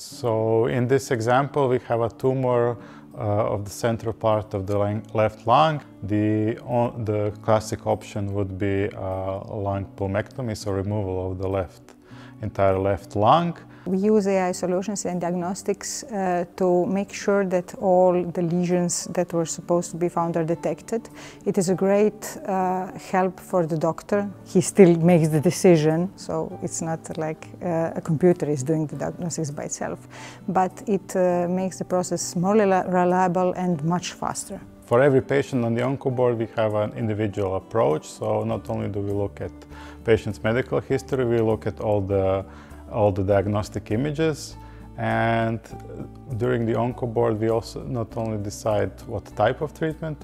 So in this example, we have a tumor of the central part of the left lung. The classic option would be lung pulmonectomy, so removal of the entire left lung. We use AI solutions and diagnostics to make sure that all the lesions that were supposed to be found are detected. It is a great help for the doctor. He still makes the decision, so it's not like a computer is doing the diagnosis by itself, but it makes the process more reliable and much faster. For every patient on the Onco Board, we have an individual approach, so not only do we look at patient's medical history, we look at all the diagnostic images, and during the Onco Board we also not only decide what type of treatment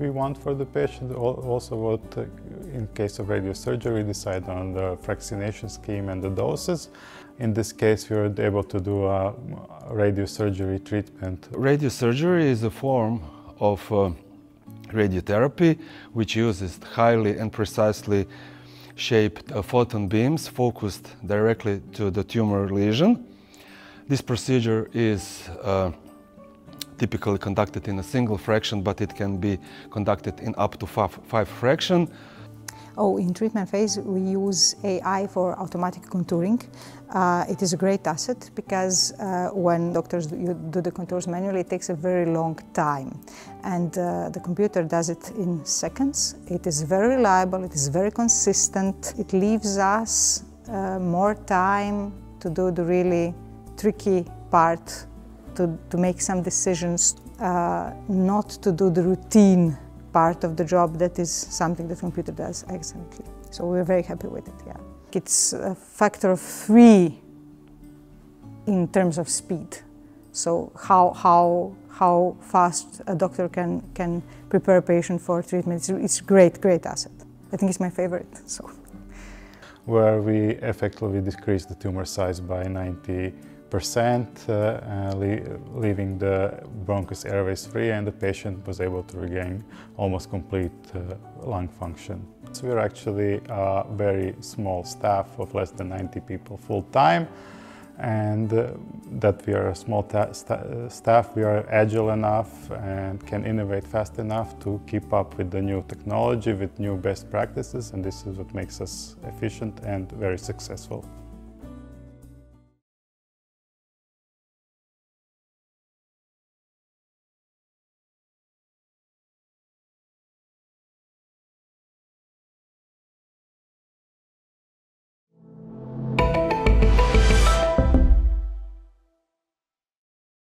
we want for the patient, also what, in case of radiosurgery, decide on the fractionation scheme and the doses. In this case we were able to do a radiosurgery treatment. Radiosurgery is a form of radiotherapy which uses highly and precisely shaped photon beams focused directly to the tumor lesion. This procedure is typically conducted in a single fraction, but it can be conducted in up to five fractions. In treatment phase we use AI for automatic contouring. It is a great asset because when doctors do the contours manually, it takes a very long time, and the computer does it in seconds. It is very reliable, it is very consistent. It leaves us more time to do the really tricky part, to make some decisions, not to do the routine part of the job. That is something the computer does excellently. So we're very happy with it, yeah. It's a factor of 3 in terms of speed. So how fast a doctor can prepare a patient for treatment. It's great asset. I think it's my favorite, so. Where we effectively decrease the tumor size by 90%, leaving the bronchus airways free, and the patient was able to regain almost complete lung function. So we're actually a very small staff of less than 90 people full-time, and that we are a small staff, we are agile enough and can innovate fast enough to keep up with the new technology, with new best practices, and this is what makes us efficient and very successful.